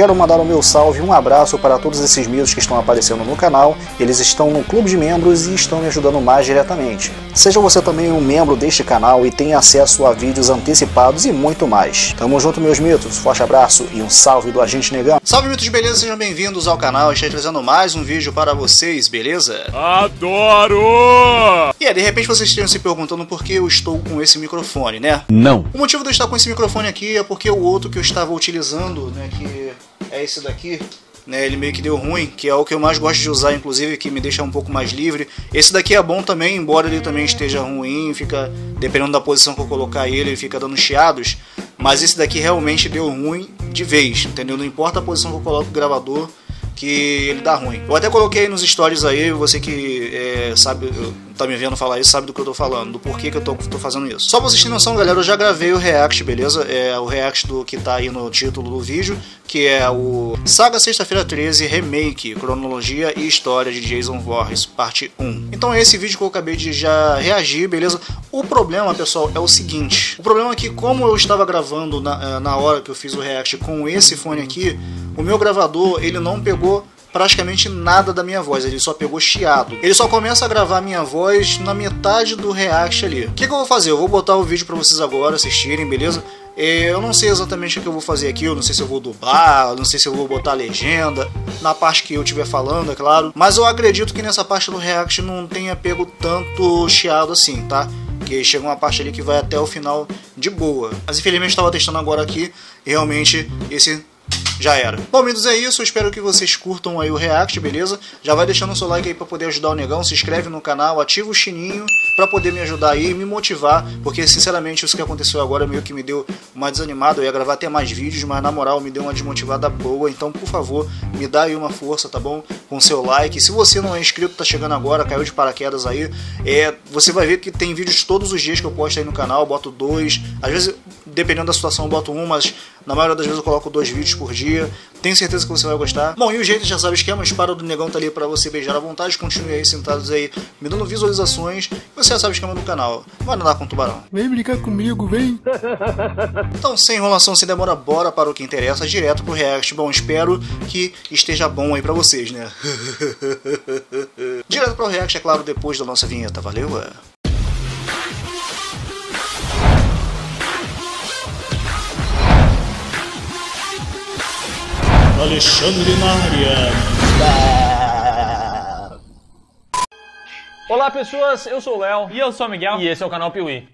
Quero mandar o meu salve e um abraço para todos esses miúdos que estão aparecendo no canal, eles estão no clube de membros e estão me ajudando mais diretamente. Seja você também um membro deste canal e tenha acesso a vídeos antecipados e muito mais. Tamo junto, meus mitos, forte abraço e um salve do Agente Negão. Salve, mitos, beleza? Sejam bem-vindos ao canal, estou trazendo mais um vídeo para vocês, beleza? Adoro! E aí, de repente vocês estejam se perguntando por que eu estou com esse microfone, né? Não. O motivo de eu estar com esse microfone aqui é porque o outro que eu estava utilizando, né, que é esse daqui, né, ele meio que deu ruim, que é o que eu mais gosto de usar, inclusive, que me deixa um pouco mais livre. Esse daqui é bom também, embora ele também esteja ruim, fica, dependendo da posição que eu colocar ele, fica dando chiados, mas esse daqui realmente deu ruim de vez, entendeu? Não importa a posição que eu coloco o gravador, que ele dá ruim. Eu até coloquei nos stories aí, você que sabe, tá me vendo falar isso, sabe do que eu tô falando, do porquê que eu tô fazendo isso. Só pra vocês terem noção, galera, eu já gravei o react, beleza? É o react do que tá aí no título do vídeo, que é o Saga Sexta-Feira 13 Remake, Cronologia e História de Jason Voorhees, parte 1. Então é esse vídeo que eu acabei de já reagir, beleza? O problema, pessoal, é o seguinte. O problema é que como eu estava gravando na hora que eu fiz o react com esse fone aqui, o meu gravador, ele não pegou praticamente nada da minha voz, ele só pegou chiado. Ele só começa a gravar a minha voz na metade do react ali. O que eu vou fazer? Eu vou botar o vídeo pra vocês agora assistirem, beleza? Eu não sei exatamente o que eu vou fazer aqui, eu não sei se eu vou dublar, eu não sei se eu vou botar legenda, na parte que eu estiver falando, é claro. Mas eu acredito que nessa parte do react não tenha pego tanto chiado assim, tá? Porque chega uma parte ali que vai até o final de boa. Mas infelizmente eu estava testando agora aqui, e realmente esse... já era. Bom, amigos, é isso. Eu espero que vocês curtam aí o react, beleza? Já vai deixando o seu like aí pra poder ajudar o Negão. Se inscreve no canal, ativa o sininho pra poder me ajudar aí e me motivar. Porque, sinceramente, isso que aconteceu agora meio que me deu uma desanimada. Eu ia gravar até mais vídeos, mas, na moral, me deu uma desmotivada boa. Então, por favor, me dá aí uma força, tá bom? Com seu like. Se você não é inscrito, tá chegando agora, caiu de paraquedas aí, você vai ver que tem vídeos todos os dias que eu posto aí no canal. Eu boto 2. Às vezes, dependendo da situação, eu boto 1, mas na maioria das vezes eu coloco 2 vídeos por dia. Tenho certeza que você vai gostar. Bom, e o jeito já sabe o esquema, o disparo do Negão tá ali pra você beijar à vontade. Continue aí sentados aí, me dando visualizações. Você já sabe o esquema do canal. Vai nadar com o tubarão. Vem brincar comigo, vem. Então, sem enrolação, sem demora, bora para o que interessa, direto pro react. Bom, espero que esteja bom aí pra vocês, né? Direto pro react, é claro, depois da nossa vinheta. Valeu, Alexandre Maria. Olá, pessoas, eu sou o Léo. E eu sou o Miguel. E esse é o canal Piuí.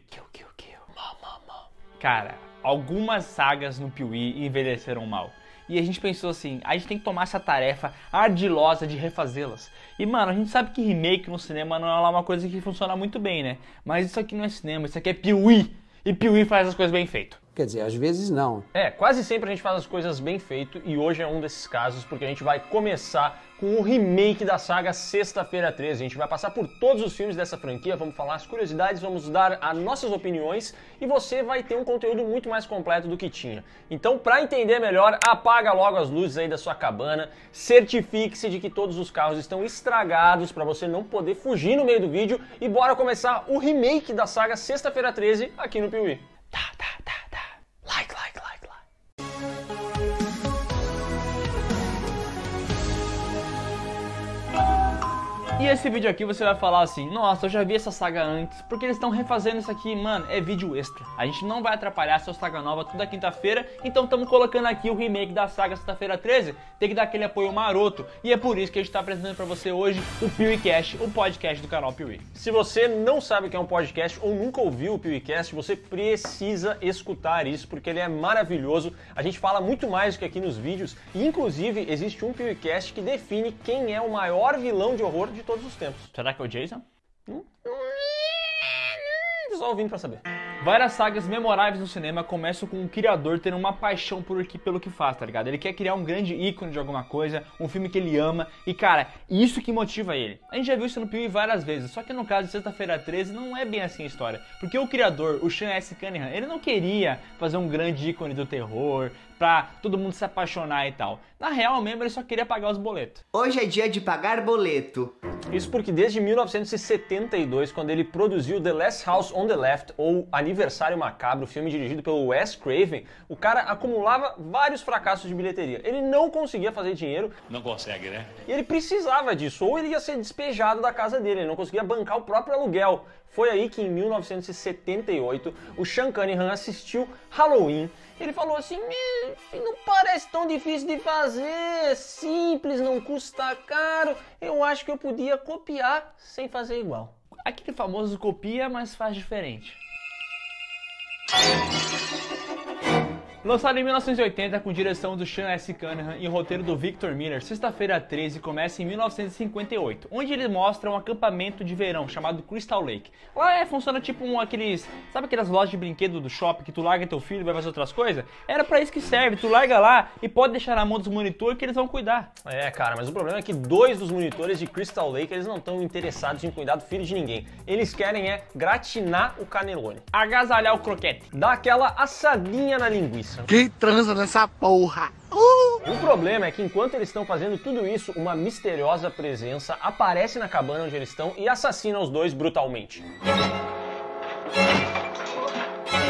Cara, algumas sagas no Piuí envelheceram mal. E a gente pensou assim, a gente tem que tomar essa tarefa ardilosa de refazê-las. E, mano, a gente sabe que remake no cinema não é lá uma coisa que funciona muito bem, né? Mas isso aqui não é cinema, isso aqui é Piuí. E Piuí faz as coisas bem feito. Quer dizer, às vezes não. Quase sempre a gente faz as coisas bem feito e hoje é um desses casos porque a gente vai começar com o remake da saga Sexta-feira 13. A gente vai passar por todos os filmes dessa franquia, vamos falar as curiosidades, vamos dar as nossas opiniões e você vai ter um conteúdo muito mais completo do que tinha. Então, pra entender melhor, apaga logo as luzes aí da sua cabana, certifique-se de que todos os carros estão estragados pra você não poder fugir no meio do vídeo e bora começar o remake da saga Sexta-feira 13 aqui no Piuí. E esse vídeo aqui você vai falar assim, nossa, eu já vi essa saga antes, porque eles estão refazendo isso aqui, mano, é vídeo extra. A gente não vai atrapalhar sua saga nova toda quinta-feira, então estamos colocando aqui o remake da saga Sexta-feira 13, tem que dar aquele apoio maroto, e é por isso que a gente está apresentando pra você hoje o PiuíCast, o podcast do canal Piuí. Se você não sabe o que é um podcast ou nunca ouviu o PiuíCast, você precisa escutar isso, porque ele é maravilhoso, a gente fala muito mais do que aqui nos vídeos, e inclusive existe um PiuíCast que define quem é o maior vilão de horror de todos os tempos. Será que é o Jason? Só ouvindo pra saber. Várias sagas memoráveis no cinema começam com um criador tendo uma paixão pelo que faz, tá ligado? Ele quer criar um grande ícone de alguma coisa, um filme que ele ama, e cara, isso que motiva ele. A gente já viu isso no Piuí várias vezes, só que no caso de Sexta-feira 13 não é bem assim a história, porque o criador, o Sean S. Cunningham, ele não queria fazer um grande ícone do terror, pra todo mundo se apaixonar e tal. Na real mesmo, ele só queria pagar os boletos. Hoje é dia de pagar boleto. Isso porque desde 1972, quando ele produziu The Last House on the Left, ou Aniversário Macabro, filme dirigido pelo Wes Craven, o cara acumulava vários fracassos de bilheteria. Ele não conseguia fazer dinheiro. Não consegue, né? E ele precisava disso, ou ele ia ser despejado da casa dele, ele não conseguia bancar o próprio aluguel. Foi aí que em 1978, o Sean Cunningham assistiu Halloween. Ele falou assim, não parece tão difícil de fazer, é simples, não custa caro, eu acho que eu podia copiar sem fazer igual. Aquele famoso copia, mas faz diferente. Lançado em 1980 com direção do Sean S. Cunningham e roteiro do Victor Miller, Sexta-feira 13 começa em 1958, onde ele mostra um acampamento de verão chamado Crystal Lake. Lá funciona tipo aqueles... Sabe aquelas lojas de brinquedo do shopping que tu larga teu filho e vai fazer outras coisas? Era pra isso que serve, tu larga lá e pode deixar na mão dos monitores que eles vão cuidar. É, cara, mas o problema é que dois dos monitores de Crystal Lake, eles não estão interessados em cuidar do filho de ninguém. Eles querem é gratinar o canelone, agasalhar o croquete, dar aquela assadinha na linguiça. Quem transa nessa porra? O problema é que enquanto eles estão fazendo tudo isso, uma misteriosa presença aparece na cabana onde eles estão e assassina os dois brutalmente.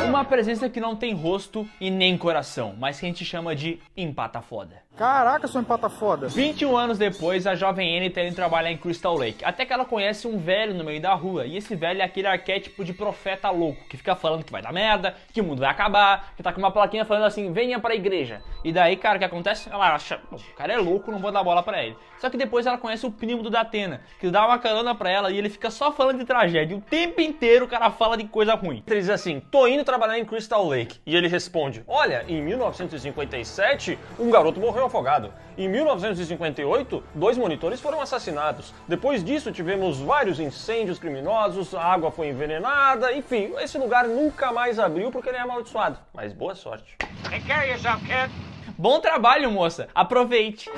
Uma presença que não tem rosto e nem coração, mas que a gente chama de empata foda. Caraca, sou empata foda. 21 anos depois, a jovem Annie tá indo trabalhar em Crystal Lake, até que ela conhece um velho no meio da rua, e esse velho é aquele arquétipo de profeta louco, que fica falando que vai dar merda, que o mundo vai acabar, que tá com uma plaquinha falando assim, venha pra igreja. E daí, cara, o que acontece? Ela acha, o cara é louco, não vou dar bola pra ele. Só que depois ela conhece o primo do Datena, que dá uma carona pra ela e ele fica só falando de tragédia, o tempo inteiro o cara fala de coisa ruim. Ele diz assim, tô indo trabalhar em Crystal Lake. E ele responde, olha, em 1957, um garoto morreu afogado. Em 1958, dois monitores foram assassinados. Depois disso, tivemos vários incêndios criminosos, a água foi envenenada, enfim, esse lugar nunca mais abriu porque ele é amaldiçoado. Mas boa sorte. Take care of yourself, kid. Bom trabalho, moça. Aproveite.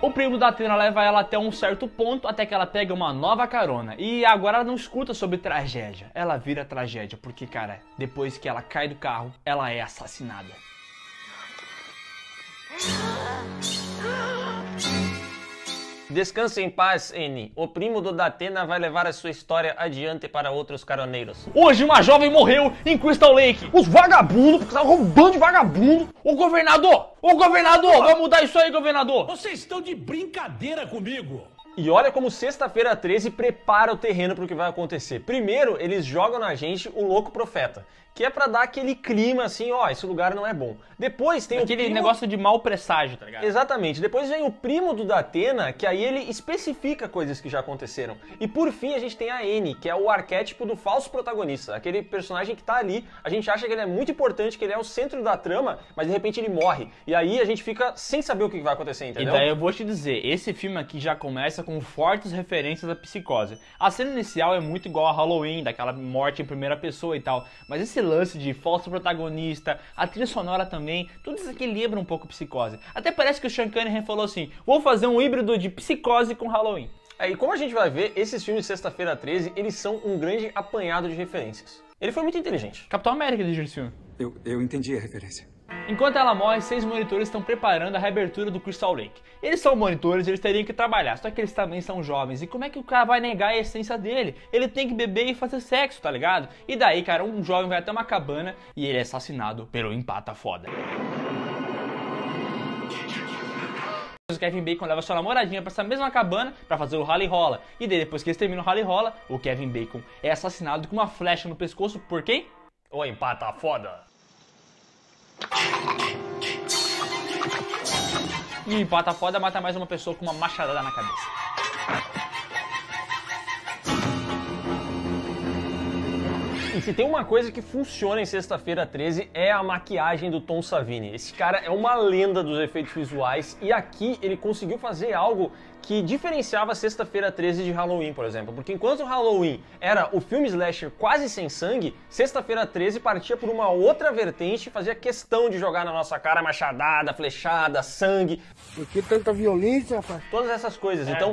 O primo da Atena leva ela até um certo ponto, até que ela pega uma nova carona. E agora ela não escuta sobre tragédia. Ela vira tragédia, porque, cara, depois que ela cai do carro, ela é assassinada. Descanse em paz, N. O primo do Datena vai levar a sua história adiante para outros caroneiros. Hoje uma jovem morreu em Crystal Lake. Os vagabundos, porque estavam roubando de vagabundo. Ô governador, vamos mudar isso aí, governador. Vocês estão de brincadeira comigo. E olha como Sexta-feira 13 prepara o terreno para o que vai acontecer. Primeiro, eles jogam na gente o louco profeta, que é pra dar aquele clima assim, ó, esse lugar não é bom. Depois tem aquele negócio de mau presságio, tá ligado? Exatamente. Depois vem o primo do Datena, que aí ele especifica coisas que já aconteceram. E por fim a gente tem a Annie, que é o arquétipo do falso protagonista, aquele personagem que tá ali, a gente acha que ele é muito importante, que ele é o centro da trama, mas de repente ele morre. E aí a gente fica sem saber o que vai acontecer, entendeu? E daí eu vou te dizer, esse filme aqui já começa com fortes referências à psicose. A cena inicial é muito igual a Halloween, daquela morte em primeira pessoa e tal, mas esse lance de falso protagonista, a trilha sonora também, tudo isso aqui lembra um pouco psicose. Até parece que o Sean Cunningham falou assim, vou fazer um híbrido de psicose com Halloween. É, e como a gente vai ver, esses filmes de Sexta-feira 13, eles são um grande apanhado de referências. Ele foi muito inteligente. Capitão América dirigiu esse filme. Eu entendi a referência. Enquanto ela morre, seis monitores estão preparando a reabertura do Crystal Lake. Eles são monitores, eles teriam que trabalhar, só que eles também são jovens. E como é que o cara vai negar a essência dele? Ele tem que beber e fazer sexo, tá ligado? E daí, cara, um jovem vai até uma cabana e ele é assassinado pelo empata foda. O Kevin Bacon leva sua namoradinha pra essa mesma cabana pra fazer o rally rola. E daí, depois que eles terminam o rally rola, o Kevin Bacon é assassinado com uma flecha no pescoço por quem? O empata foda. E empata foda mata mais uma pessoa com uma machadada na cabeça. E se tem uma coisa que funciona em Sexta-feira 13 é a maquiagem do Tom Savini. Esse cara é uma lenda dos efeitos visuais e aqui ele conseguiu fazer algo que diferenciava Sexta-feira 13 de Halloween, por exemplo. Porque enquanto Halloween era o filme slasher quase sem sangue, Sexta-feira 13 partia por uma outra vertente e fazia questão de jogar na nossa cara machadada, flechada, sangue. Por que tanta violência, rapaz? Todas essas coisas. Então,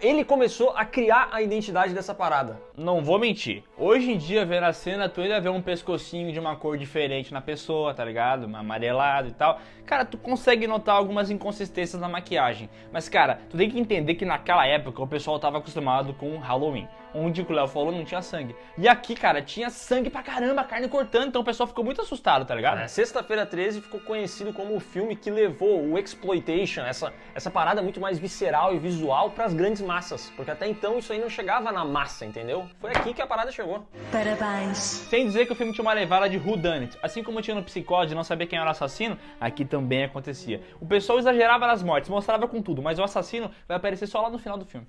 ele começou a criar a identidade dessa parada. Não vou mentir. Hoje em dia, ver as cena, tu ainda vê um pescocinho de uma cor diferente na pessoa, tá ligado? Amarelado e tal. Cara, tu consegue notar algumas inconsistências na maquiagem. Mas, cara, tu tem que entender que naquela época o pessoal tava acostumado com Halloween, onde o Léo falou não tinha sangue. E aqui, cara, tinha sangue pra caramba, carne cortando, então o pessoal ficou muito assustado, tá ligado? É, Sexta-feira 13 ficou conhecido como o filme que levou o exploitation, essa parada muito mais visceral e visual pras grandes massas, porque até então isso aí não chegava na massa, entendeu? Foi aqui que a parada chegou. Parabéns. Sem dizer que o filme tinha uma levada de whodunit, assim como tinha no Psicose, não sabia quem era o assassino, aqui também acontecia. O pessoal exagerava nas mortes, mostrava com tudo, mas o assassino vai aparecer só lá no final do filme.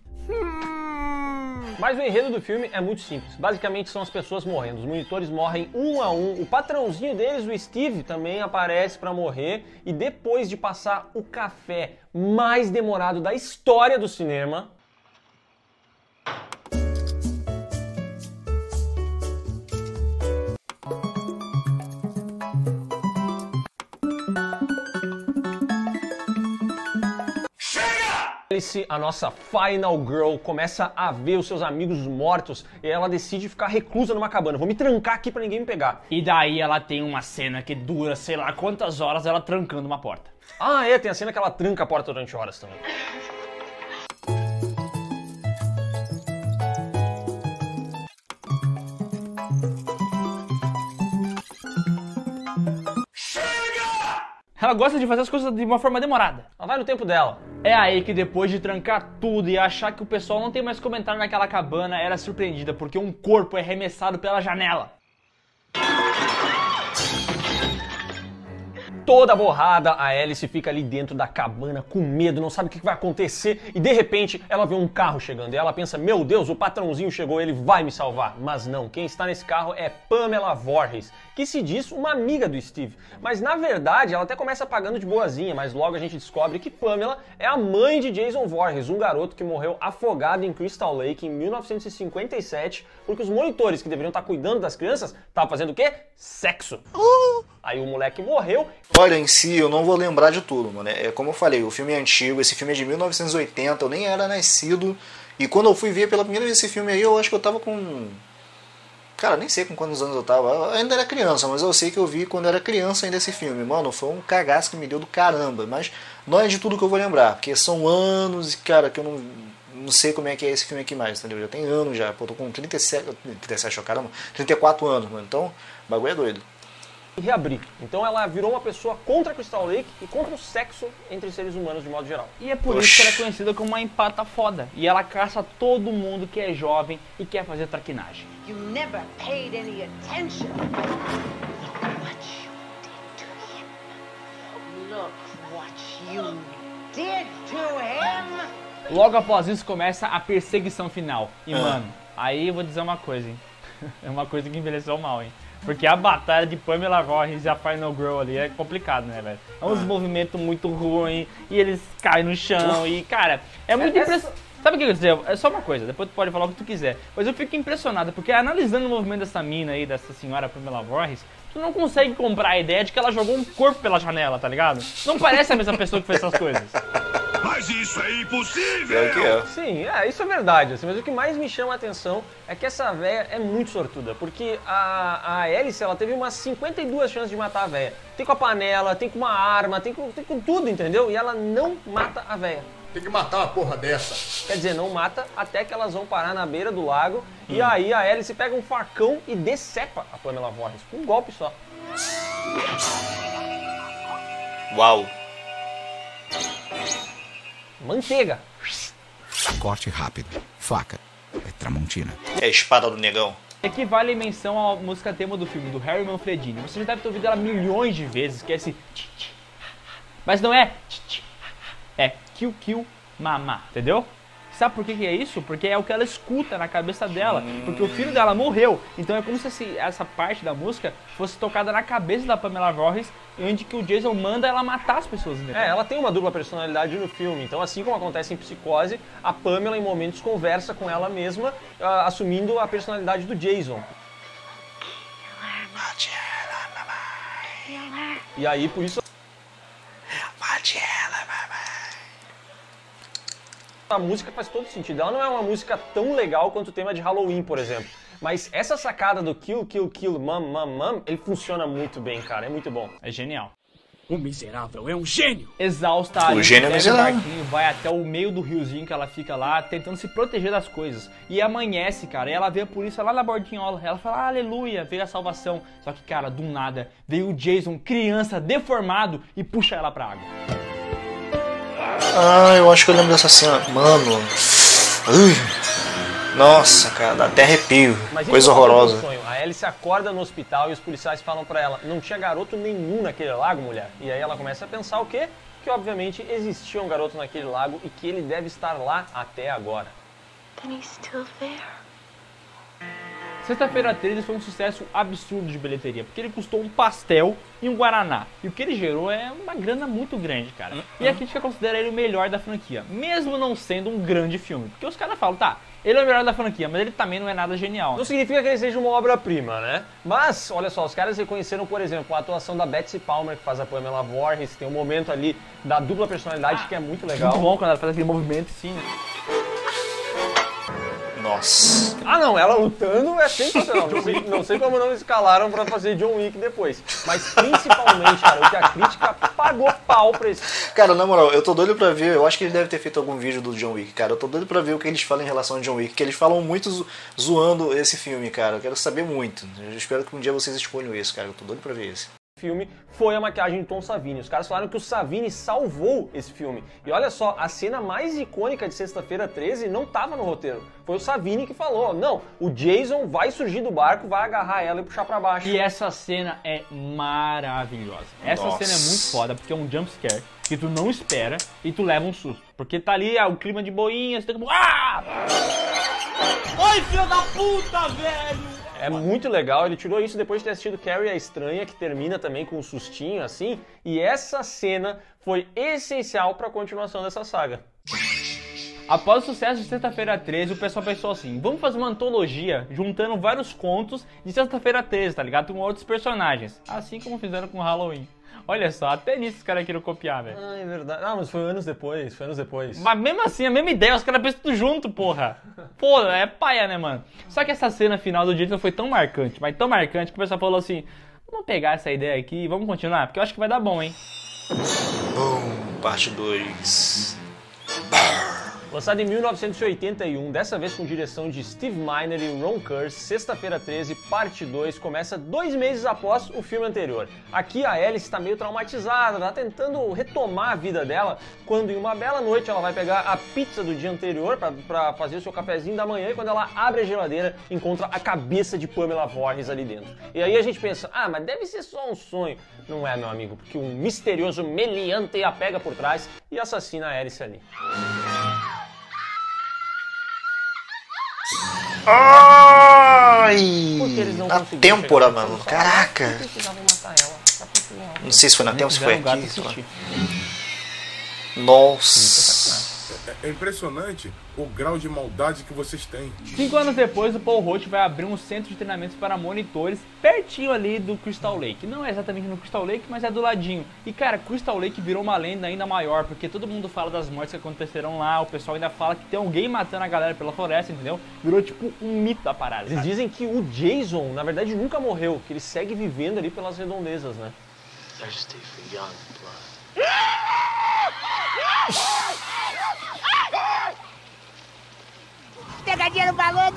Mas o enredo do filme é muito simples. Basicamente são as pessoas morrendo. Os monitores morrem um a um. O patrãozinho deles, o Steve, também aparece pra morrer. E depois de passar o café mais demorado da história do cinema... a nossa Final Girl começa a ver os seus amigos mortos e ela decide ficar reclusa numa cabana. Vou me trancar aqui pra ninguém me pegar. E daí ela tem uma cena que dura sei lá quantas horas ela trancando uma porta. Ah é, tem a cena que ela tranca a porta durante horas também. Ela gosta de fazer as coisas de uma forma demorada. Ela vai no tempo dela. É aí que depois de trancar tudo e achar que o pessoal não tem mais comentário naquela cabana, era surpreendida porque um corpo é arremessado pela janela. Toda borrada, a Alice fica ali dentro da cabana com medo, não sabe o que vai acontecer e de repente ela vê um carro chegando e ela pensa, meu Deus, o patrãozinho chegou, ele vai me salvar. Mas não, quem está nesse carro é Pamela Voorhees, que se diz uma amiga do Steve. Mas na verdade ela até começa pagando de boazinha, mas logo a gente descobre que Pamela é a mãe de Jason Voorhees, um garoto que morreu afogado em Crystal Lake em 1957, porque os monitores que deveriam estar cuidando das crianças estavam fazendo o quê? Sexo. Aí o moleque morreu. Olha, em si, eu não vou lembrar de tudo, mano. É como eu falei, o filme é antigo, esse filme é de 1980, eu nem era nascido. E quando eu fui ver pela primeira vez esse filme aí, eu acho que eu tava com... Cara, nem sei com quantos anos eu tava. Eu ainda era criança, mas eu sei que eu vi quando era criança ainda esse filme. Mano, foi um cagaço que me deu do caramba. Mas não é de tudo que eu vou lembrar, porque são anos, cara, que eu não sei como é que é esse filme aqui mais, entendeu? Já tem anos já, pô, tô com 37, caramba, 34 anos, mano. Então, o bagulho é doido. Reabrir. Então ela virou uma pessoa contra Crystal Lake e contra o sexo entre seres humanos de modo geral. E é por isso que ela é conhecida como uma empata foda. E ela caça todo mundo que é jovem e quer fazer traquinagem. You never paid any attention. Look what you did to him. Look what you did to him. Logo após isso começa a perseguição final. E mano, aí eu vou dizer uma coisa, hein? É uma coisa que envelheceu mal, hein? Porque a batalha de Pamela Voorhees e a Final Girl ali é complicado, né, velho? É uns movimentos muito ruins e eles caem no chão e, cara, é muito impressionante. Sabe o que eu quero dizer? É só uma coisa, depois tu pode falar o que tu quiser. Mas eu fico impressionado, porque analisando o movimento dessa mina aí, dessa senhora Pamela Voorhees, tu não consegue comprar a ideia de que ela jogou um corpo pela janela, tá ligado? Não parece a mesma pessoa que fez essas coisas. Mas isso é impossível! É que é. Sim, isso é verdade, assim, mas o que mais me chama a atenção é que essa véia é muito sortuda, porque a Alice, ela teve umas 52 chances de matar a véia. Tem com a panela, tem com uma arma, tem com tudo, entendeu? E ela não mata a véia. Tem que matar uma porra dessa. Quer dizer, não mata até que elas vão parar na beira do lago e aí a Alice pega um facão e decepa a Pamela Voorhees com um golpe só. Uau! Manteiga. Corte rápido. Faca. É tramontina. É a espada do negão. Aqui vale menção à música tema do filme, do Harry Manfredini. Você já deve ter ouvido ela milhões de vezes, que é esse... Mas não é... É kill, kill, mamá, entendeu? Sabe por que é isso? Porque é o que ela escuta na cabeça dela, porque o filho dela morreu. Então é como se essa parte da música fosse tocada na cabeça da Pamela Voorhees, onde que o Jason manda ela matar as pessoas. Né? Ela tem uma dupla personalidade no filme, então assim como acontece em Psicose, a Pamela em momentos conversa com ela mesma, assumindo a personalidade do Jason. E aí por isso... A música faz todo sentido. Ela não é uma música tão legal quanto o tema de Halloween, por exemplo. Mas essa sacada do kill, kill, kill, mam, mam, mam, ele funciona muito bem, cara. É muito bom. É genial. O miserável é um gênio! Exausta, a gente pega o barquinho, vai até o meio do riozinho que ela fica lá, tentando se proteger das coisas. E amanhece, cara, e ela vê a polícia lá na bordinhola, ela fala, aleluia, veio a salvação. Só que, cara, do nada, veio o Jason, criança, deformado, e puxa ela pra água. Ah, eu acho que eu lembro dessa cena. Mano, nossa, cara, dá até arrepio. Imagina, coisa horrorosa. A Ellie se acorda no hospital e os policiais falam pra ela, não tinha garoto nenhum naquele lago, mulher. E aí ela começa a pensar o quê? Que obviamente existia um garoto naquele lago e que ele deve estar lá até agora. Sexta-feira 13 foi um sucesso absurdo de bilheteria, porque ele custou um pastel e um guaraná. E o que ele gerou é uma grana muito grande, cara. E a crítica considera ele o melhor da franquia, mesmo não sendo um grande filme. Porque os caras falam, tá, ele é o melhor da franquia, mas ele também não é nada genial. Não significa que ele seja uma obra-prima, né? Mas, olha só, os caras reconheceram, por exemplo, a atuação da Betsy Palmer, que faz a Pamela Voorhees. Tem um momento ali da dupla personalidade que é muito legal. Muito bom quando ela faz aquele movimento, sim. Nossa. Ah não, ela lutando é sensacional, não sei como não escalaram pra fazer John Wick depois. Mas principalmente, cara, o que a crítica pagou pau pra isso. Cara, na moral, eu tô doido pra ver, eu acho que eles devem ter feito algum vídeo do John Wick, cara. Eu tô doido pra ver o que eles falam em relação ao John Wick, que eles falam muito zoando esse filme, cara. Eu quero saber muito, eu espero que um dia vocês escolham isso, cara, eu tô doido pra ver esse. Filme foi a maquiagem de Tom Savini. Os caras falaram que o Savini salvou esse filme. E olha só, a cena mais icônica de Sexta-feira 13 não tava no roteiro. Foi o Savini que falou, não, o Jason vai surgir do barco, vai agarrar ela e puxar pra baixo. E essa cena é maravilhosa. Essa cena é muito foda, porque é um jumpscare que tu não espera e tu leva um susto. Porque tá ali o clima de boinha, você tem que... Ah! Ai, filho da puta, velho! É muito legal, ele tirou isso depois de ter assistido Carrie a Estranha, que termina também com um sustinho assim, e essa cena foi essencial para a continuação dessa saga. Após o sucesso de Sexta-feira 13, o pessoal pensou assim, vamos fazer uma antologia juntando vários contos de Sexta-feira 13, tá ligado? Com outros personagens, assim como fizeram com Halloween. Olha só, até nisso os caras queriam copiar, velho. Ah, é verdade. Ah, mas foi anos depois, foi anos depois. Mas mesmo assim, a mesma ideia, os caras pensam tudo junto, porra. Pô, é paia, né, mano? Só que essa cena final do Jason foi tão marcante, mas tão marcante, que o pessoal falou assim, vamos pegar essa ideia aqui e vamos continuar, porque eu acho que vai dar bom, hein? Boom, parte 2. Lançado em 1981, dessa vez com direção de Steve Miner e Ron Kurz, Sexta-feira 13, parte 2, começa 2 meses após o filme anterior. Aqui a Ellie está meio traumatizada, está tentando retomar a vida dela, quando em uma bela noite ela vai pegar a pizza do dia anterior para fazer o seu cafezinho da manhã, e quando ela abre a geladeira, encontra a cabeça de Pamela Voorhees ali dentro. E aí a gente pensa, ah, mas deve ser só um sonho. Não é, meu amigo, porque um misterioso meliante a pega por trás e assassina a Ellie ali. Ai! Na têmpora, mano. Caraca! Não sei se foi na têmpora, se foi aqui. Nossa! É impressionante o grau de maldade que vocês têm. 5 anos depois, o Paul Roach vai abrir um centro de treinamentos para monitores pertinho ali do Crystal Lake. Não é exatamente no Crystal Lake, mas é do ladinho. E cara, Crystal Lake virou uma lenda ainda maior, porque todo mundo fala das mortes que aconteceram lá, o pessoal ainda fala que tem alguém matando a galera pela floresta, entendeu? Virou tipo um mito da parada. Eles dizem que o Jason, na verdade, nunca morreu, que ele segue vivendo ali pelas redondezas, né? Thirsty for young blood. Pegadinha no balão.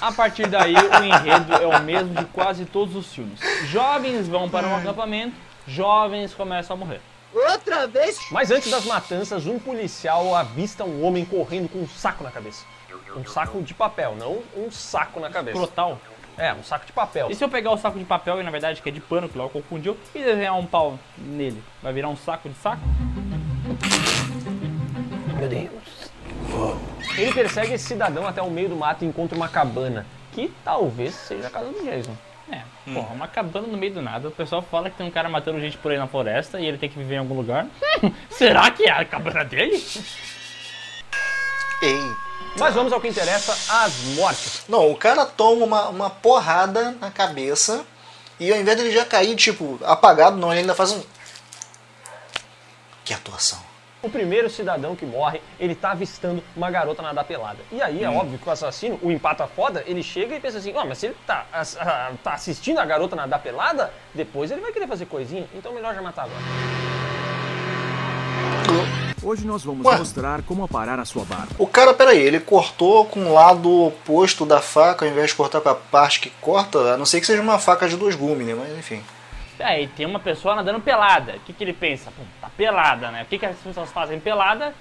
A partir daí, o enredo é o mesmo de quase todos os filmes. Jovens vão para um acampamento, jovens começam a morrer. Outra vez? Mas antes das matanças, um policial avista um homem correndo com um saco na cabeça. Um saco de papel, não um saco na cabeça. Crotal? É, um saco de papel. E se eu pegar o saco de papel, e na verdade que é de pano, que logo confundiu, e desenhar um pau nele, vai virar um saco de saco? Meu Deus. Ele persegue esse cidadão até o meio do mato e encontra uma cabana, que talvez seja a casa do Jason. É, porra, uma cabana no meio do nada. O pessoal fala que tem um cara matando gente por aí na floresta e ele tem que viver em algum lugar. Será que é a cabana dele? Ei. Mas vamos ao que interessa, as mortes. Não, o cara toma uma porrada na cabeça e ao invés dele já cair, tipo, apagado, não, ele ainda faz um... Que atuação. o primeiro cidadão que morre, ele tá avistando uma garota nadar pelada. E aí é óbvio que o assassino, o empata foda, ele chega e pensa assim, ó, mas se ele tá assistindo a garota nadar pelada, depois ele vai querer fazer coisinha, então melhor já matar agora. Hoje nós vamos mostrar como aparar a sua barba. O cara, peraí, ele cortou com o lado oposto da faca, ao invés de cortar com a parte que corta, a não ser que seja uma faca de dois gumes, né? Mas enfim. É, e tem uma pessoa nadando pelada. O que, que ele pensa? Pô, tá pelada, né? O que, que as pessoas fazem pelada?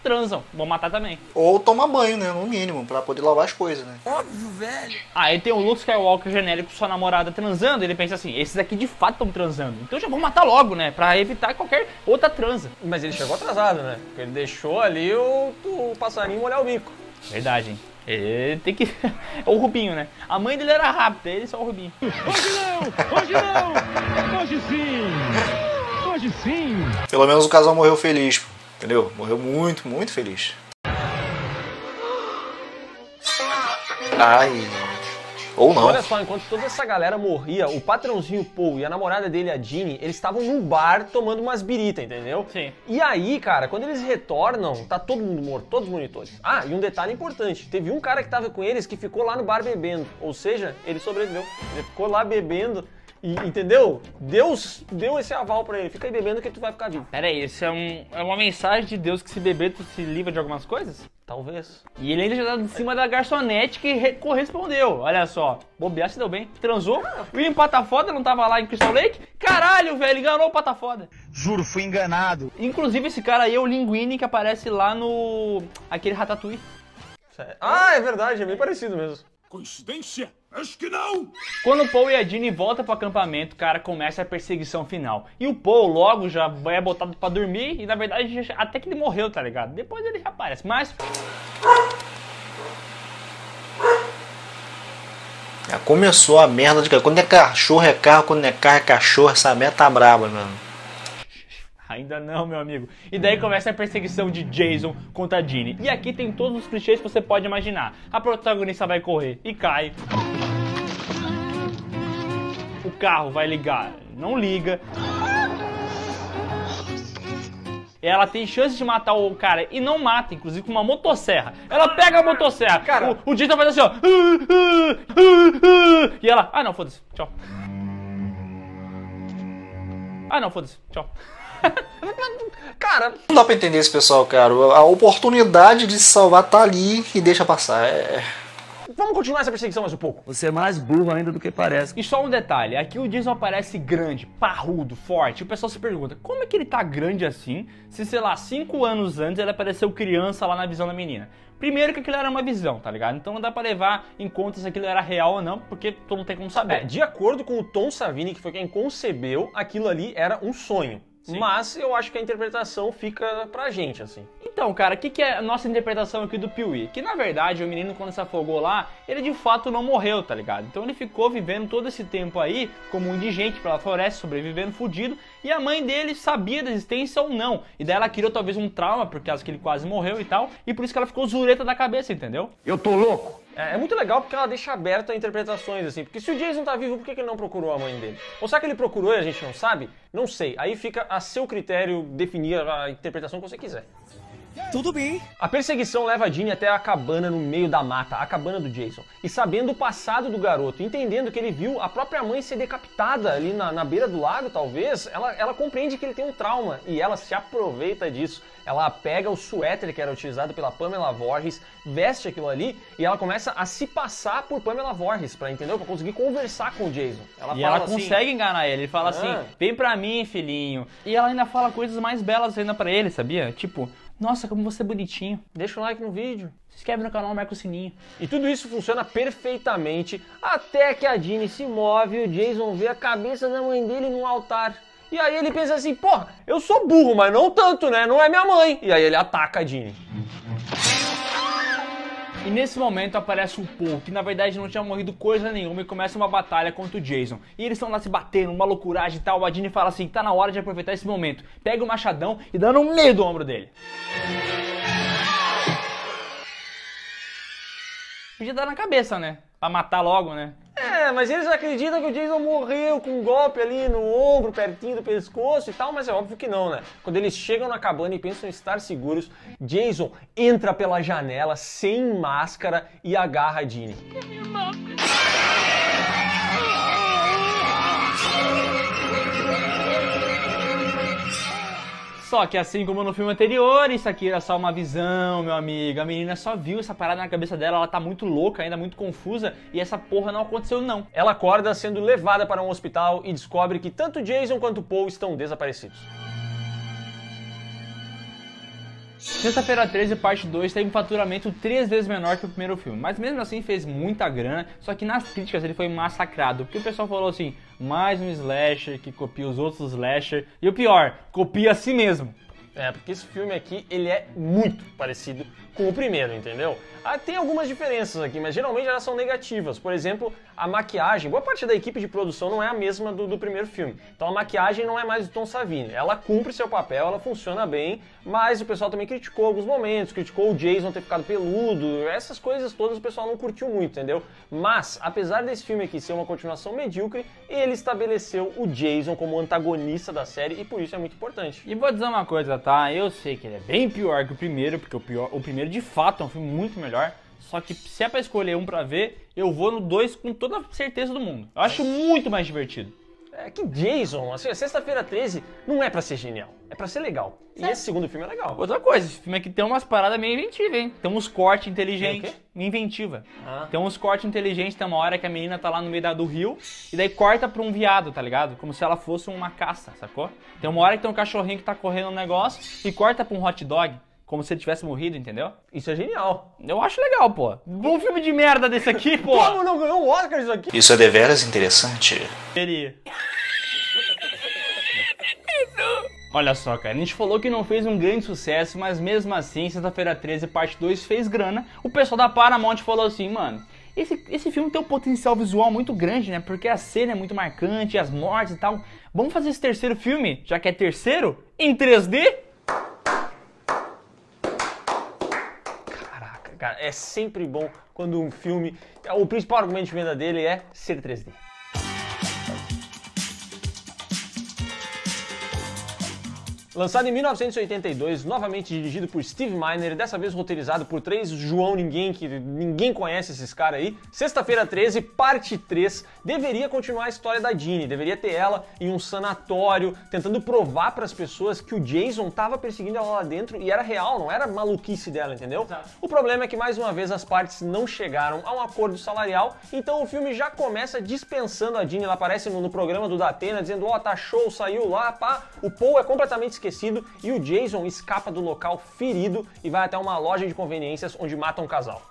Transam. Vão matar também. Ou tomar banho, né? No mínimo, pra poder lavar as coisas, né? Óbvio, velho. Aí tem o Luke Skywalker genérico, sua namorada transando. Ele pensa assim, esses aqui de fato estão transando. Então já vou matar logo, né? Pra evitar qualquer outra transa. Mas ele chegou atrasado, né? Porque ele deixou ali o passarinho molhar o bico. Verdade, hein? Ele tem que... É o Rubinho, né? A mãe dele era rápida, ele só o Rubinho. Hoje não! Hoje não! Hoje sim! Hoje sim! Pelo menos o casal morreu feliz, entendeu? Morreu muito, muito feliz. Ai... Ou não. Olha só, enquanto toda essa galera morria, o patrãozinho Paul e a namorada dele, a Jeannie, eles estavam num bar tomando umas birita, entendeu? Sim. E aí, cara, quando eles retornam, tá todo mundo morto, todos os monitores. Ah, e um detalhe importante, teve um cara que tava com eles que ficou lá no bar bebendo, ou seja, ele sobreviveu. Ele ficou lá bebendo e, entendeu? Deus deu esse aval pra ele, fica aí bebendo que tu vai ficar vivo. Pera aí, isso é uma mensagem de Deus que se beber tu se livra de algumas coisas? Talvez. E ele ainda já tá em cima da garçonete que correspondeu. Olha só, bobear se deu bem. Transou, e em Patafoda, não tava lá em Crystal Lake? Caralho, velho, enganou o Patafoda. Juro, fui enganado. Inclusive esse cara aí é o Linguini que aparece lá no... aquele Ratatouille. Ah, é verdade, é bem parecido mesmo. Coincidência? Acho que não! Quando o Paul e a Jeannie voltam pro acampamento, cara, começa a perseguição final. E o Paul logo já é botado pra dormir e na verdade até que ele morreu, tá ligado? Depois ele já aparece, mas... Já começou a merda de... Quando é cachorro é carro, quando é carro é cachorro, essa merda tá braba, mano. Ainda não, meu amigo. E daí começa a perseguição de Jason contra a Jeannie. E aqui tem todos os clichês que você pode imaginar. A protagonista vai correr e cai. O carro vai ligar, não liga. Ela tem chance de matar o cara e não mata, inclusive com uma motosserra. Ela pega a motosserra. Cara, o Jason faz assim, ó. E ela, ah não, foda-se, tchau. Ah não, foda-se, tchau. Cara, não dá pra entender esse pessoal, cara. A oportunidade de se salvar tá ali e deixa passar. Vamos continuar essa perseguição mais um pouco. Você é mais burro ainda do que parece. E só um detalhe, aqui o Jason aparece grande, parrudo, forte. O pessoal se pergunta, como é que ele tá grande assim? Se, sei lá, 5 anos antes ele apareceu criança lá na visão da menina. Primeiro que aquilo era uma visão, tá ligado? Então não dá pra levar em conta se aquilo era real ou não, porque tu não tem como saber. De acordo com o Tom Savini, que foi quem concebeu, aquilo ali era um sonho. Sim. Mas eu acho que a interpretação fica pra gente, assim. Então, cara, o que é a nossa interpretação aqui do Piuí? Que, na verdade, o menino, quando se afogou lá, ele de fato não morreu, tá ligado? Então ele ficou vivendo todo esse tempo aí, como um indigente pela floresta, sobrevivendo, fudido. E a mãe dele sabia da existência ou não. E daí ela criou talvez um trauma, por causa que ele quase morreu e tal. E por isso que ela ficou zureta da cabeça, entendeu? Eu tô louco! É muito legal porque ela deixa aberta a interpretações, assim. Porque se o Jason tá vivo, por que ele não procurou a mãe dele? Ou será que ele procurou e a gente não sabe? Não sei. Aí fica a seu critério definir a interpretação que você quiser. Tudo bem. A perseguição leva a Jeannie até a cabana no meio da mata, a cabana do Jason. E sabendo o passado do garoto, entendendo que ele viu a própria mãe ser decapitada ali na beira do lago, talvez, ela compreende que ele tem um trauma e ela se aproveita disso. Ela pega o suéter que era utilizado pela Pamela Voorhees, veste aquilo ali e ela começa a se passar por Pamela Voorhees, entendeu? Pra conseguir conversar com o Jason. Ela consegue assim, enganar ele fala assim, vem pra mim, filhinho. E ela ainda fala coisas mais belas ainda pra ele, sabia? Tipo... Nossa, como você é bonitinho. Deixa o like no vídeo. Se inscreve no canal, marca o sininho. E tudo isso funciona perfeitamente até que a Jeannie se move e o Jason vê a cabeça da mãe dele no altar. E aí ele pensa assim, porra, eu sou burro, mas não tanto, né? Não é minha mãe. E aí ele ataca a Jeannie. E nesse momento aparece o Paul, que na verdade não tinha morrido coisa nenhuma, e começa uma batalha contra o Jason. E eles estão lá se batendo, uma loucuragem e tal. A Jeannie fala assim, tá na hora de aproveitar esse momento. Pega o machadão e dá no meio do ombro dele. Podia dar na cabeça, né? Pra matar logo, né? É, mas eles acreditam que o Jason morreu com um golpe ali no ombro, pertinho do pescoço e tal, mas é óbvio que não, né? Quando eles chegam na cabana e pensam em estar seguros, Jason entra pela janela sem máscara e agarra a Ginny. Só que assim como no filme anterior, isso aqui era só uma visão, meu amigo. A menina só viu essa parada na cabeça dela, ela tá muito louca ainda, muito confusa, e essa porra não aconteceu não. Ela acorda sendo levada para um hospital e descobre que tanto Jason quanto Paul estão desaparecidos. Sexta-feira 13 parte 2 teve um faturamento 3 vezes menor que o primeiro filme, mas mesmo assim fez muita grana, só que nas críticas ele foi massacrado, porque o pessoal falou assim, mais um slasher que copia os outros slasher, e o pior, copia a si mesmo. É, porque esse filme aqui, ele é muito parecido com o primeiro, entendeu? Ah, tem algumas diferenças aqui, mas geralmente elas são negativas. Por exemplo, a maquiagem, boa parte da equipe de produção não é a mesma do primeiro filme. Então a maquiagem não é mais do Tom Savini. Ela cumpre seu papel, ela funciona bem, mas o pessoal também criticou alguns momentos, criticou o Jason ter ficado peludo, essas coisas todas o pessoal não curtiu muito, entendeu? Mas, apesar desse filme aqui ser uma continuação medíocre, ele estabeleceu o Jason como antagonista da série e por isso é muito importante. E vou dizer uma coisa, tá? Tá, eu sei que ele é bem pior que o primeiro, porque o primeiro de fato é um filme muito melhor, só que se é pra escolher um pra ver, eu vou no 2 com toda a certeza do mundo. Eu acho muito mais divertido. É que Jason, assim, Sexta-feira 13 não é pra ser genial, é pra ser legal. Certo. E esse segundo filme é legal. Outra coisa, esse filme aqui tem umas paradas meio inventivas, hein? Tem uns cortes inteligentes. Inventiva. Ah. Tem uns cortes inteligentes, tem uma hora que a menina tá lá no meio do rio, e daí corta pra um viado, tá ligado? Como se ela fosse uma caça, sacou? Tem uma hora que tem um cachorrinho que tá correndo um negócio, e corta pra um hot dog. Como se ele tivesse morrido, entendeu? Isso é genial. Eu acho legal, pô. Um filme de merda desse aqui, pô. Como não ganhou um Oscar isso aqui? Isso é deveras interessante. Seria. Olha só, cara, a gente falou que não fez um grande sucesso, mas mesmo assim, Sexta-feira 13 parte 2 fez grana. O pessoal da Paramount falou assim, mano, esse filme tem um potencial visual muito grande, né? Porque a cena é muito marcante, as mortes e tal. Vamos fazer esse terceiro filme, já que é terceiro, em 3D? Cara, é sempre bom quando um filme... O principal argumento de venda dele é ser 3D. Lançado em 1982, novamente dirigido por Steve Miner, dessa vez roteirizado por três João Ninguém, que ninguém conhece esses caras aí. Sexta-feira 13, parte 3, deveria continuar a história da Ginny, deveria ter ela em um sanatório, tentando provar para as pessoas que o Jason estava perseguindo ela lá dentro e era real, não era maluquice dela, entendeu? Exato. O problema é que, mais uma vez, as partes não chegaram a um acordo salarial, então o filme já começa dispensando a Ginny. Ela aparece no programa do Datena, dizendo, ó, tá show, saiu lá, pá. O Paul é completamente esquecido. E o Jason escapa do local ferido e vai até uma loja de conveniências onde mata um casal.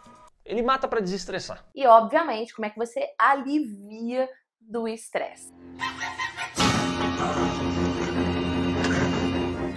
Ele mata pra desestressar. E obviamente, como é que você alivia do estresse?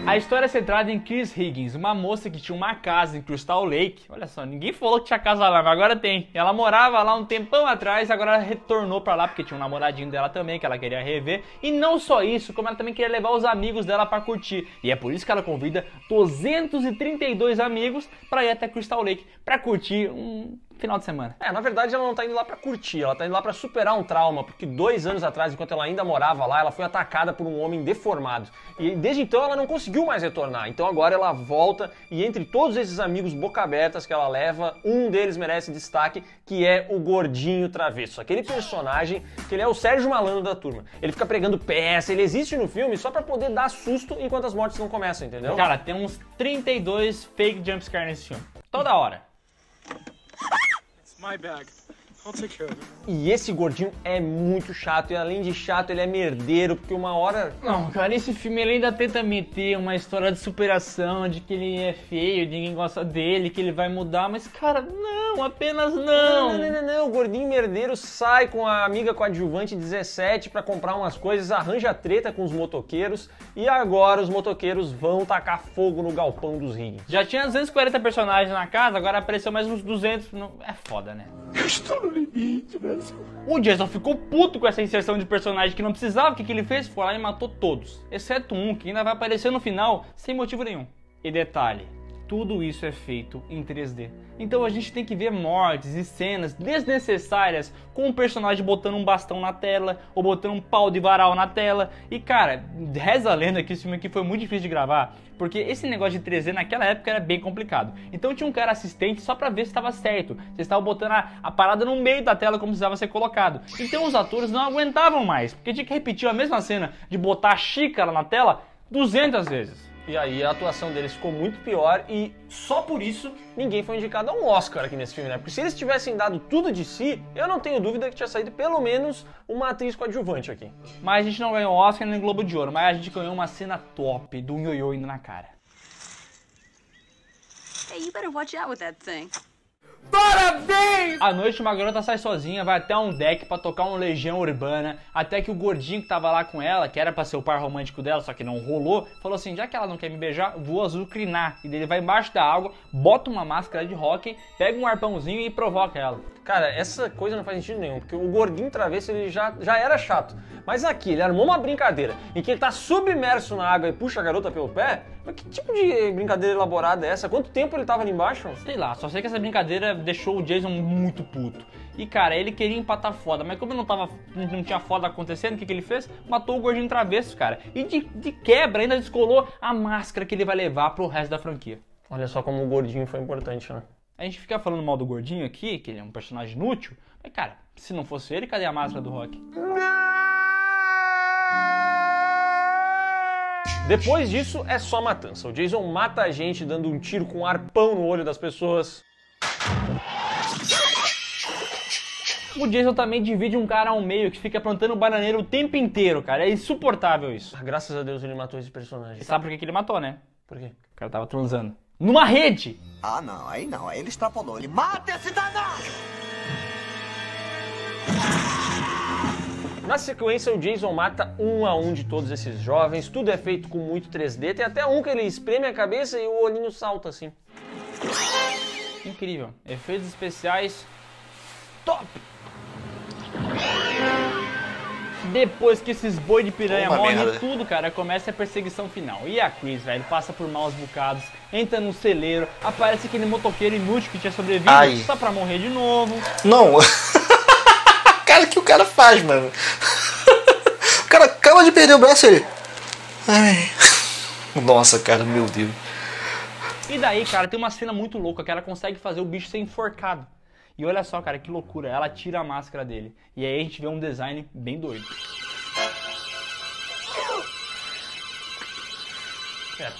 A história é centrada em Chris Higgins, uma moça que tinha uma casa em Crystal Lake. Olha só, ninguém falou que tinha casa lá, mas agora tem. Ela morava lá um tempão atrás, agora ela retornou pra lá, porque tinha um namoradinho dela também, que ela queria rever. E não só isso, como ela também queria levar os amigos dela pra curtir. E é por isso que ela convida 232 amigos pra ir até Crystal Lake, pra curtir um... final de semana. É, na verdade ela não tá indo lá pra curtir, ela tá indo lá pra superar um trauma, porque 2 anos atrás, enquanto ela ainda morava lá, ela foi atacada por um homem deformado. E desde então ela não conseguiu mais retornar, então agora ela volta e entre todos esses amigos boca abertas que ela leva, um deles merece destaque, que é o gordinho travesso. Aquele personagem que ele é o Sérgio Malandro da turma. Ele fica pregando peça, ele existe no filme só pra poder dar susto enquanto as mortes não começam, entendeu? Cara, tem uns 32 fake jumpscare nesse filme. Toda hora. My bag. I'll take care of it. E esse gordinho é muito chato, e além de chato, ele é merdeiro, porque uma hora... Não, cara, esse filme ele ainda tenta meter uma história de superação, de que ele é feio, ninguém gosta dele, que ele vai mudar, mas, cara, não, apenas não! Não, o gordinho merdeiro sai com a amiga coadjuvante 17 pra comprar umas coisas, arranja treta com os motoqueiros, e agora os motoqueiros vão tacar fogo no galpão dos Higgins. Já tinha 240 personagens na casa, agora apareceu mais uns 200, é foda, né? Eu estou no limite, velho. O Jason ficou puto com essa inserção de personagem que não precisava, o que ele fez? Foi lá e matou todos, exceto um que ainda vai aparecer no final sem motivo nenhum. E detalhe, tudo isso é feito em 3D. Então a gente tem que ver mortes e cenas desnecessárias com o personagem botando um bastão na tela ou botando um pau de varal na tela. E cara, reza a lenda que esse filme aqui foi muito difícil de gravar, porque esse negócio de 3D naquela época era bem complicado. Então tinha um cara assistente só pra ver se estava certo, se estava botando a parada no meio da tela como precisava ser colocado. Então os atores não aguentavam mais, porque tinha que repetir a mesma cena de botar a xícara na tela 200 vezes. E aí a atuação deles ficou muito pior e só por isso ninguém foi indicado a um Oscar aqui nesse filme, né? Porque se eles tivessem dado tudo de si, eu não tenho dúvida que tinha saído pelo menos uma atriz coadjuvante aqui. Mas a gente não ganhou Oscar nem Globo de Ouro, mas a gente ganhou uma cena top do ioiô indo na cara. Hey, you better watch out with that thing. Parabéns! À noite uma garota sai sozinha, vai até um deck pra tocar um Legião Urbana, até que o gordinho que tava lá com ela, que era pra ser o par romântico dela, só que não rolou, falou assim, já que ela não quer me beijar, vou azucrinar. E ele vai embaixo da água, bota uma máscara de hóquei, pega um arpãozinho e provoca ela. Cara, essa coisa não faz sentido nenhum, porque o gordinho travesso ele já era chato. Mas aqui, ele armou uma brincadeira em que ele tá submerso na água e puxa a garota pelo pé? Mas que tipo de brincadeira elaborada é essa? Quanto tempo ele tava ali embaixo? Sei lá, só sei que essa brincadeira deixou o Jason muito puto. E cara, ele queria empatar foda, mas como não tinha foda acontecendo, o que ele fez? Matou o gordinho travesso, cara. E de quebra ainda descolou a máscara que ele vai levar pro resto da franquia. Olha só como o gordinho foi importante, né? A gente fica falando mal do gordinho aqui, que ele é um personagem inútil, mas cara, se não fosse ele, cadê a máscara do Rock? Depois disso, é só matança. O Jason mata a gente dando um tiro com um arpão no olho das pessoas. O Jason também divide um cara ao meio que fica plantando bananeira o tempo inteiro, cara. É insuportável isso. Ah, graças a Deus ele matou esse personagem. E sabe por que ele matou, né? Por quê? O cara tava transando. Numa rede! Ah não, aí não, aí ele extrapolou, ele mata esse danado! Na sequência o Jason mata um a um de todos esses jovens, tudo é feito com muito 3D, tem até um que ele espreme a cabeça e o olhinho salta assim. Incrível, efeitos especiais top! Depois que esses boi de piranha morrem tudo, cara, começa a perseguição final. E a Chris, velho, passa por maus bocados, entra num celeiro, aparece aquele motoqueiro inútil que tinha sobrevivido, ai, só pra morrer de novo. Não, cara, que o cara faz, mano? O cara acaba de perder o braço e ele... ai. Nossa, cara, meu Deus. E daí, cara, tem uma cena muito louca que ela consegue fazer o bicho ser enforcado. E olha só, cara, que loucura, ela tira a máscara dele. E aí a gente vê um design bem doido.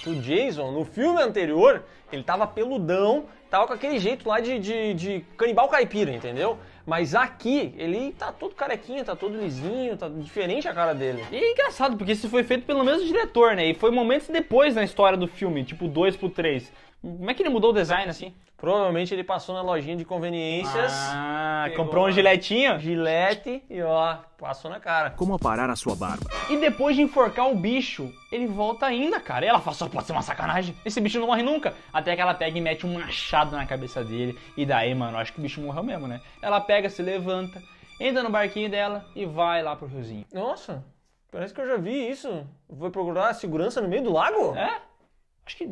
O Jason, no filme anterior, ele tava peludão, tava com aquele jeito lá de canibal caipira, entendeu? Mas aqui, ele tá todo carequinho, tá todo lisinho, tá diferente a cara dele. E é engraçado, porque isso foi feito pelo mesmo diretor, né? E foi momentos depois na história do filme, tipo 2 pro 3. Como é que ele mudou o design assim? Provavelmente ele passou na lojinha de conveniências. Ah, comprou um giletinho? Gilete e ó, passou na cara. Como aparar a sua barba? E depois de enforcar o bicho, ele volta ainda, cara. E ela fala, só pode ser uma sacanagem. Esse bicho não morre nunca. Até que ela pega e mete um machado na cabeça dele. E daí, mano, acho que o bicho morreu mesmo, né? Ela pega, se levanta, entra no barquinho dela e vai lá pro riozinho. Nossa, parece que eu já vi isso. Vou procurar a segurança no meio do lago? É? Acho que...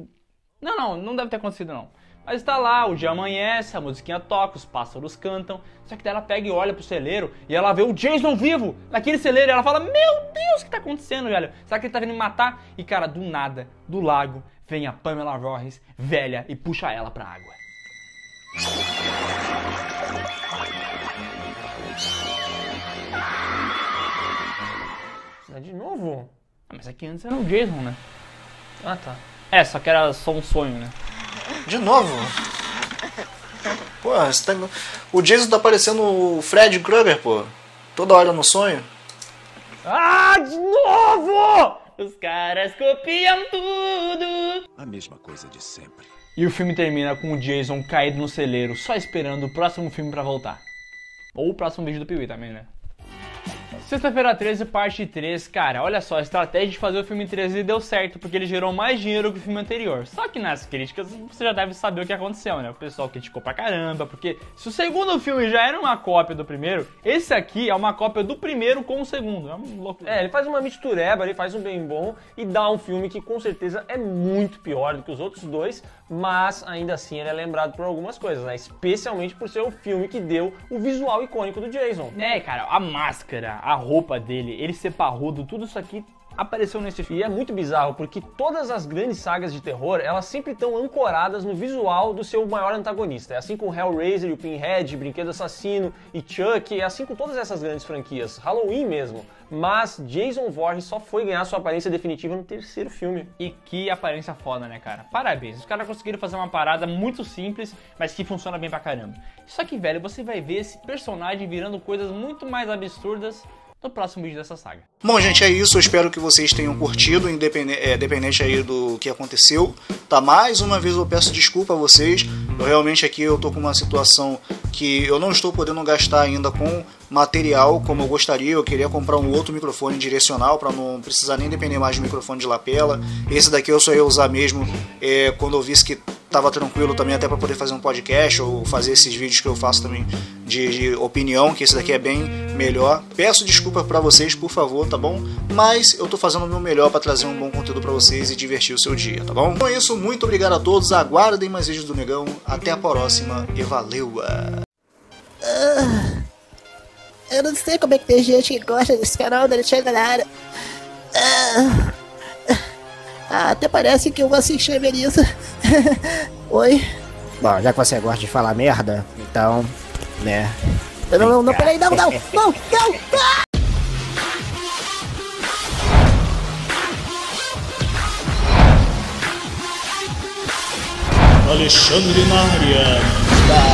Não deve ter acontecido não. Mas tá lá, o dia amanhece, a musiquinha toca, os pássaros cantam. Só que daí ela pega e olha pro celeiro e ela vê o Jason vivo naquele celeiro. E ela fala, meu Deus, o que tá acontecendo, velho? Será que ele tá vindo me matar? E cara, do nada, do lago, vem a Pamela Voorhees, velha, e puxa ela pra água. É de novo? Ah, mas aqui antes era o Jason, né? Ah, tá. É, só que era só um sonho, né? De novo? Pô, tá... o Jason tá parecendo o Freddy Krueger, pô. Toda hora no sonho. Ah, de novo! Os caras copiam tudo. A mesma coisa de sempre. E o filme termina com o Jason caído no celeiro, só esperando o próximo filme pra voltar. Ou o próximo vídeo do Piuí também, né? Sexta-feira 13, parte 3, cara, olha só, a estratégia de fazer o filme em 3D deu certo, porque ele gerou mais dinheiro que o filme anterior. Só que nas críticas, você já deve saber o que aconteceu, né? O pessoal criticou pra caramba, porque se o segundo filme já era uma cópia do primeiro, esse aqui é uma cópia do primeiro com o segundo. É um louco. É, ele faz uma mistureba, ele faz um bem bom e dá um filme que com certeza é muito pior do que os outros dois, mas ainda assim ele é lembrado por algumas coisas, né? Especialmente por ser o filme que deu o visual icônico do Jason. É, cara, a máscara, a roupa dele, ele ser parrudo, tudo isso aqui apareceu nesse filme. E é muito bizarro, porque todas as grandes sagas de terror, elas sempre estão ancoradas no visual do seu maior antagonista. É assim com Hellraiser, o Pinhead, Brinquedo Assassino e Chuck, é assim com todas essas grandes franquias, Halloween mesmo. Mas Jason Voorhees só foi ganhar sua aparência definitiva no terceiro filme. E que aparência foda, né, cara? Parabéns, os caras conseguiram fazer uma parada muito simples, mas que funciona bem pra caramba. Só que, velho, você vai ver esse personagem virando coisas muito mais absurdas no próximo vídeo dessa saga. Bom, gente, é isso. Eu espero que vocês tenham curtido, independente aí do que aconteceu. Tá, mais uma vez eu peço desculpa a vocês. Eu realmente aqui eu tô com uma situação que eu não estou podendo gastar ainda com material como eu gostaria. Eu queria comprar um outro microfone direcional para não precisar nem depender mais de microfone de lapela. Esse daqui eu só ia usar mesmo quando eu visse que tava tranquilo também, até para poder fazer um podcast ou fazer esses vídeos que eu faço também de opinião, que esse daqui é bem melhor. Peço desculpa para vocês, por favor, tá bom? Mas eu tô fazendo o meu melhor para trazer um bom conteúdo para vocês e divertir o seu dia, tá bom? Com isso, muito obrigado a todos, aguardem mais vídeos do Negão, até a próxima e valeu! Eu não sei como é que tem gente que gosta desse canal, não enxerga nada. Até parece que eu vou se inscrever nisso. Oi? Bom, já que você gosta de falar merda, então, né? Não, peraí, não! Ah! Alexandre Maria.